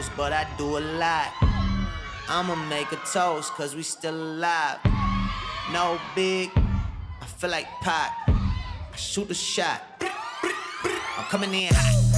knows, but I do a lot. I'ma make a toast, cause we still alive. No big, I feel like Pac. I shoot a shot. I'm coming in hot.